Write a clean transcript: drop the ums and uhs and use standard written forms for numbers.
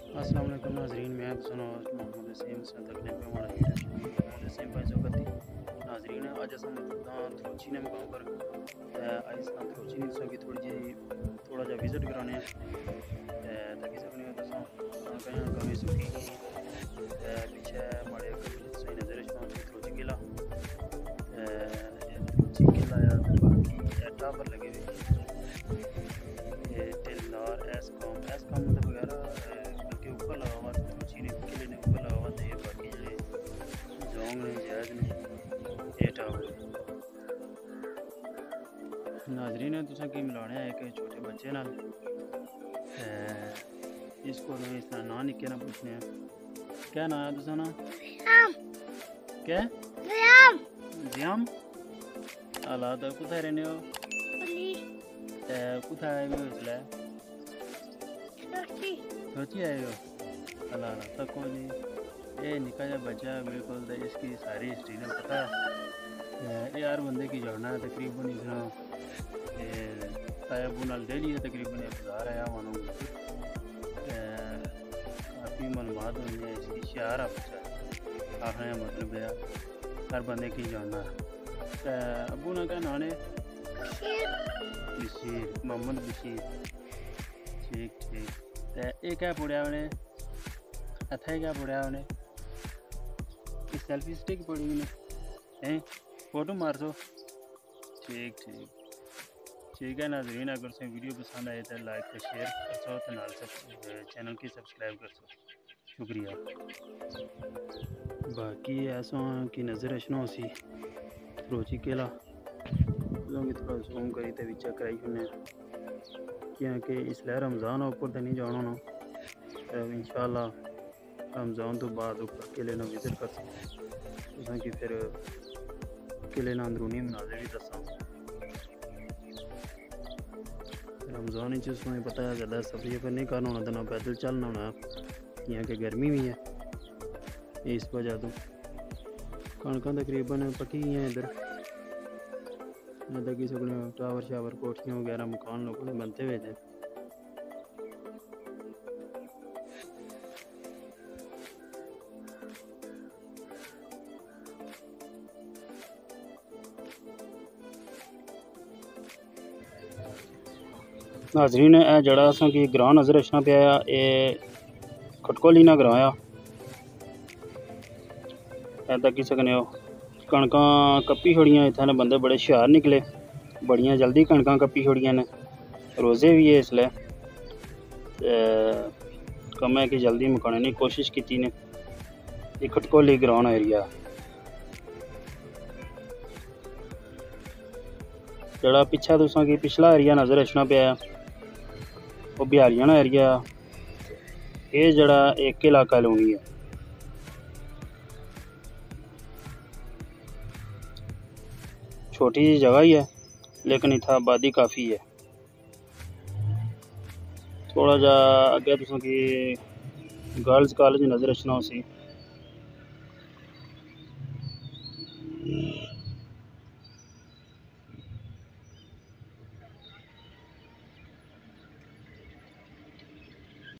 अस्सलाम वालेकुम नाजरीन, मैं आप सुना मोहम्मद हसीम सदकने पे हमारा मोहम्मद हसीम भाई जोगती नाजरीन। आज हम थ्रोची ने मुकाम पर आहिस्ता थ्रोची हिल्स की थोड़ा जा विज़िट कराने हैं ताकि सबने कहीं कमी सूखी पीछे हमारे सही नज़र थ्रोची किला किला पर लगे हुए टिल्लार एस कॉम मतलब वगैरह ऊपर लगा हुआ था। थ्रोची ने किले ने ऊपर लगा हुआ था। ये बाकी जोंग ने जहाज ने ये टावर नाजरीन ने तुसा की मिलाने है कि छोटे बच्चे नाल इसको ना इस तरह ना निके ना पूछने हैं क्या ना है तुसा ना क्या जियाम अल्लाह तो कुताय रहने हो कुताय में इसला थ्रोची आए हो अल्लाह खतकोली ये निकाया बच्चा बिल्कुल तो इसकी सारी हिस्ट्री ने पता ये हर बंदे की जोड़ना है तकरीबन इतना तायाबू नाल डेली है तकरीबन गुजार आया मानो काफ़ी मालूमात होनी है इसकी शारा बच्चा आखने मतलब है हर बंदे की जोड़ना अबू ना क्या नाने बशीर मोहम्मद बशीर ठीक ठीक तो ये क्या पढ़िया उन्हें अथा क्या पढ़िया उन्हें इस सेल्फी स्टिक पड़ी उन्हें फोटो मार दो ठीक ठीक ठीक है नाजरीन। अगर से वीडियो पसंद आए तो लाइक तो शेयर कर सो तो नाल सब चैनल की सब्सक्राइब कर सो शुक्रिया। बाकी ऐसा की नज़र अशना उसी थ्रोची किला थोड़ा जूम करी तो चेक कराई उन्हें क्योंकि इसलिए रमज़ान उपर तो नहीं जाना होना इंशाल्लाह रमज़ान तो बाद उपर किले ना विजिट कर सकते कि फिर किले ना अंदरूनी मनाजे भी दसा रमज़ान ही पता है ज़्यादा सफर पर नहीं करना होना तो ना पैदल चलना होना यहाँ कि गर्मी भी है इस वजह तो कणक तकरीबन पकी गई इधर मतलब कि सकने टावर शावर कोठियाँ वगैरह मकान लोगों ने बनते हुए थे। नाजरीन है जड़ा असा कि ग्रां नज़र अचना पे ये खटकोली ना ग्रां ऐसा की सकने कणक कप्पी छोड़ियाँ इत्थे ने बंदे बड़े हुशियार निकले बड़ियाँ जल्दी कणक कप्पी छोड़ियाँ ने रोज़े भी है इसलिए कम है कि जल्दी मकाने की कोशिश की ने खटकोली ग्राउंड एरिया जड़ा पिछा तुसा कि पिछला एरिया नज़र अचना पे वो बिहारियां दा एरिया ये जड़ा एक किला कॉलोनी है छोटी सी जगह ही है लेकिन इतना आबादी काफ़ी है। थोड़ा जा अगे तुम कि गर्ल्स कॉलेज नज़र अचना उसी